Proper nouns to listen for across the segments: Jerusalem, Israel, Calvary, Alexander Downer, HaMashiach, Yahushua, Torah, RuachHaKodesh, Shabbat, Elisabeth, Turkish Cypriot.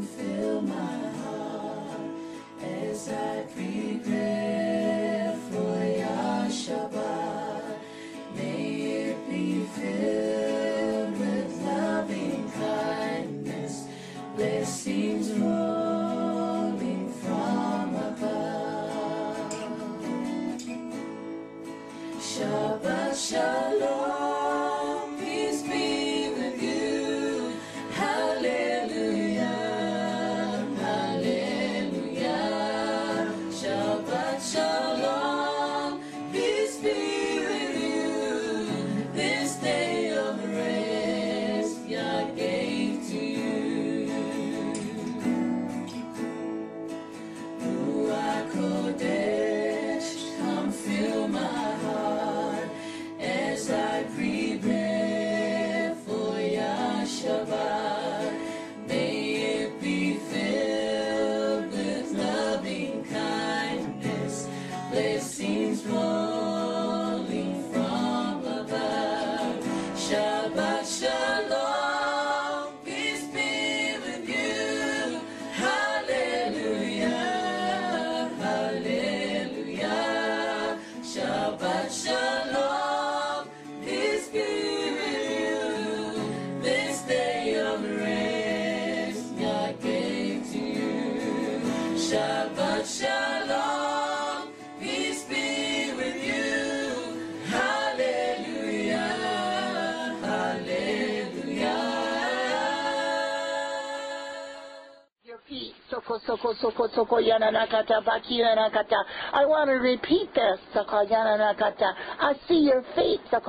come fill my heart as I prepare for your Shabbat. May it be filled with loving kindness, blessings rolling from above. Shabbat Shalom. I want to repeat this. I see your feet. And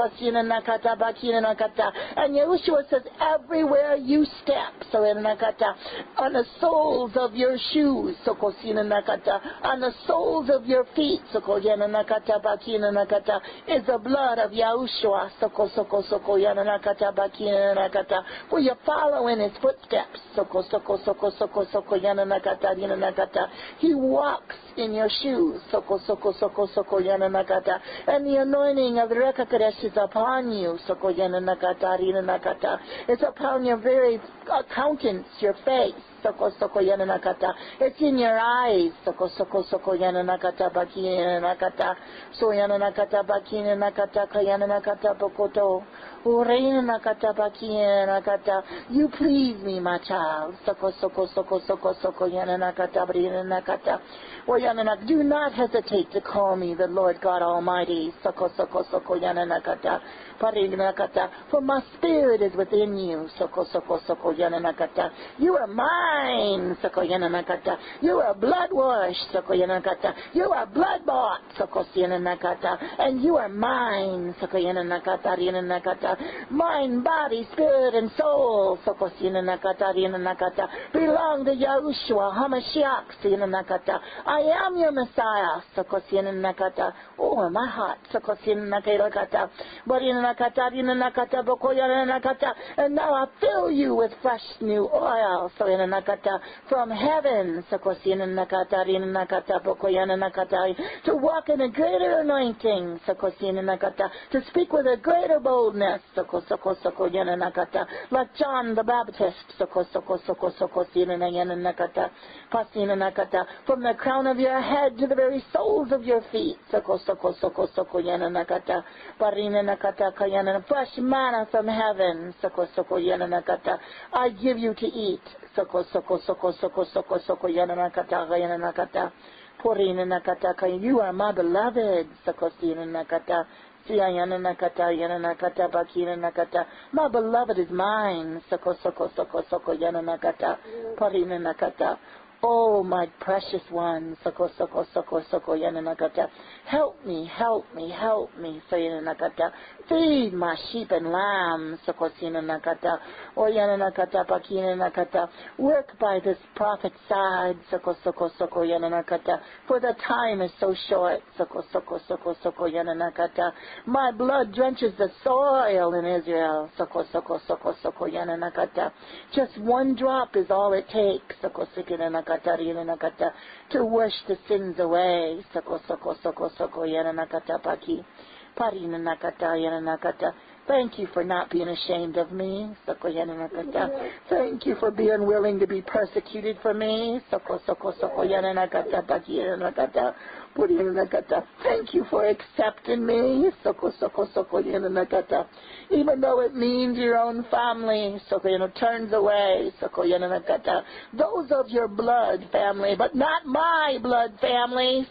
Yahushua says, everywhere you step, on the soles of your shoes, on the soles of your feet, is the blood of Yahushua. For you're following his footsteps. He walks in your shoes. And the anointing of the RuachHaKodesh is upon you. It's upon your very countenance, your face. It's in your eyes. You please me, my child. Do not hesitate to call me the Lord God Almighty. For my spirit is within you. You are mine. You are blood washed. You are blood bought. And you are mine. Mind, body, spirit, and soul belong to Yahushua, HaMashiach. I am your Messiah. Oh, my heart. And now I fill you with fresh new oil from heaven to walk in a greater anointing, to speak with a greater boldness, like John the Baptist, from the crown of your head to the very soles of your feet, fresh manna from heaven, I give you to eat. You are my beloved. My beloved is mine. Oh, my precious one, help me, help me, help me, feed my sheep and lambs, work by this prophet's side, for the time is so short. My blood drenches the soil in Israel. Just one drop is all it takes to wash the sins away. Thank you for not being ashamed of me. Thank you for being willing to be persecuted for me. Thank you for accepting me. Even though it means your own family turns away. Those of your blood family, but not my blood family.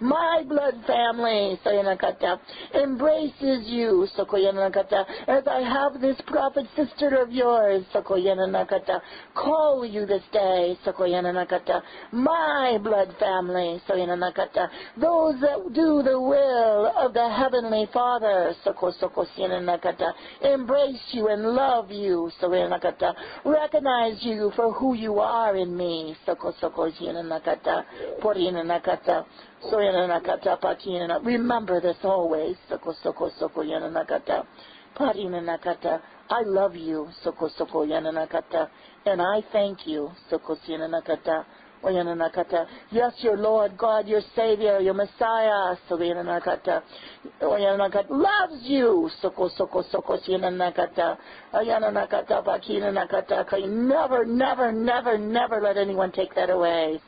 My blood family embraces you. As I have this prophet sister of yours, call you this day, my blood family, those that do the will of the Heavenly Father, embrace you and love you, recognize you for who you are in me. Remember this always. I love you, and I thank you. Yes, your Lord, God, your Savior, your Messiah, loves you. Never let anyone take that away.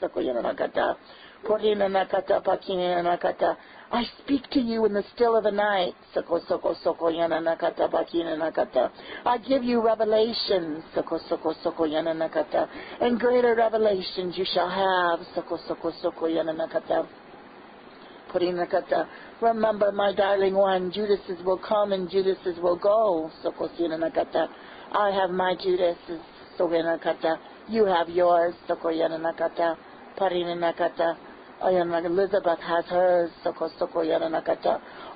I speak to you in the still of the night. I give you revelations, and greater revelations you shall have. Remember, my darling one, Judases will come and Judases will go. I have my Judases, you have yours. Elizabeth has hers.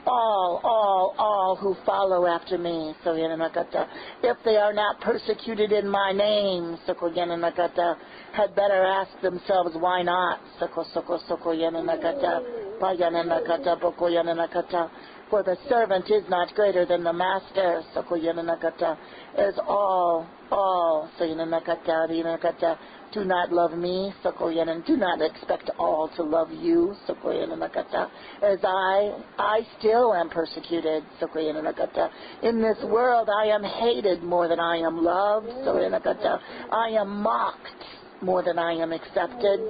All who follow after me. If they are not persecuted in my name, had better ask themselves why not. For the servant is not greater than the master. As all do not love me, and do not expect all to love you, as I still am persecuted. In this world I am hated more than I am loved. I am mocked more than I am accepted.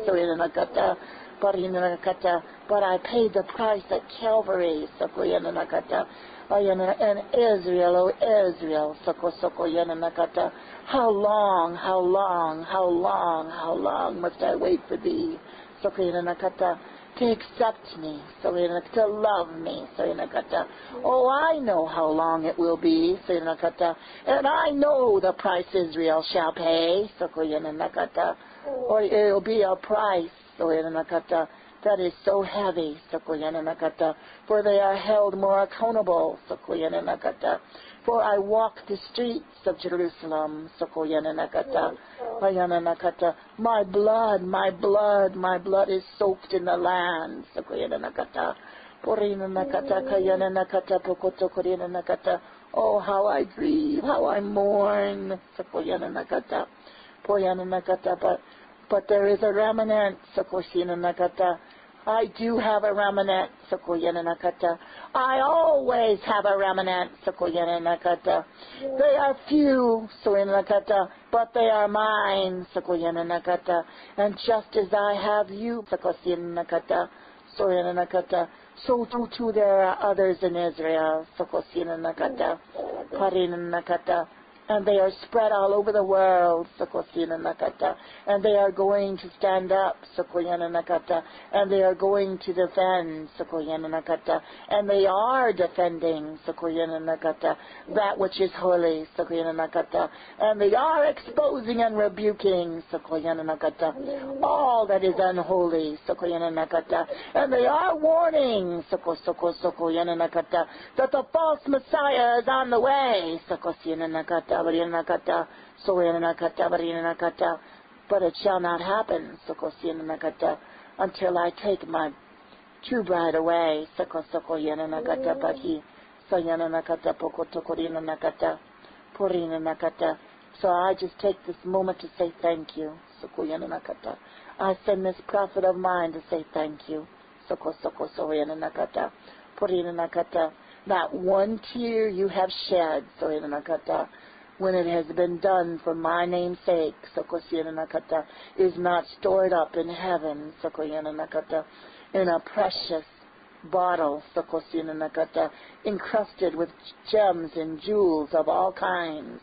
But I paid the price at Calvary. And Israel, oh Israel, how long must I wait for thee, to accept me, to love me? Oh, I know how long it will be, and I know the price Israel shall pay, or it will be a price that is so heavy, for they are held more accountable. For I walk the streets of Jerusalem. My blood is soaked in the land. Oh, how I grieve, how I mourn. But there is a remnant. I do have a remnant. I always have a remnant. They are few, but they are mine. And just as I have you, so too there are others in Israel. And they are spread all over the world, and they are going to stand up, and they are going to defend, and they are defending that which is holy, and they are exposing and rebuking all that is unholy, and they are warning that the false Messiah is on the way. But it shall not happen until I take my true bride away. So I just take this moment to say thank you. I send this prophet of mine to say thank you. Not one tear you have shed, when it has been done for my name's sake, is not stored up in heaven, in a precious bottle, encrusted with gems and jewels of all kinds.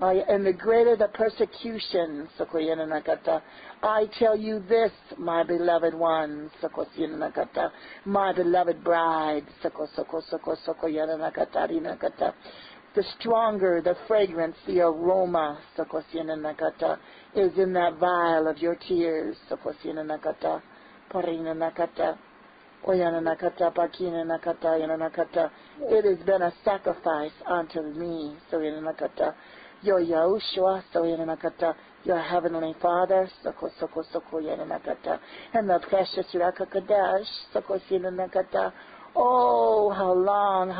And the greater the persecution, I tell you this, my beloved one, my beloved bride, the stronger the fragrance, the aroma, is in that vial of your tears. It has been a sacrifice unto me, your Yahushua, your Heavenly Father, and the precious RuachHaKodesh. Oh, how long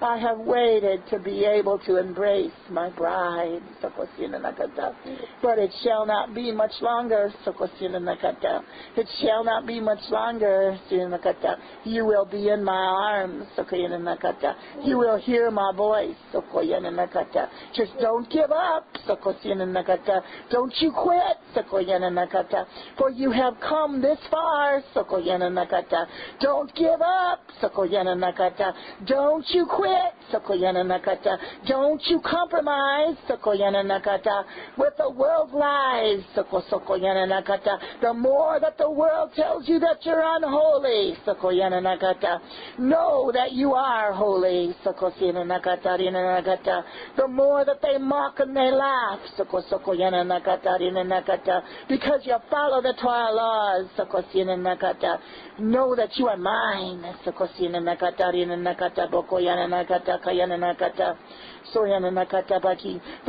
I have waited to be able to embrace my bride, but it shall not be much longer. It shall not be much longer. You will be in my arms. You will hear my voice. Just don't give up. Don't you quit. For you have come this far. Don't give up. Don't you quit. Don't you compromise with the world's lies. The more that the world tells you that you're unholy, know that you are holy. The more that they mock and they laugh, because you follow the Torah laws, know that you are mine. So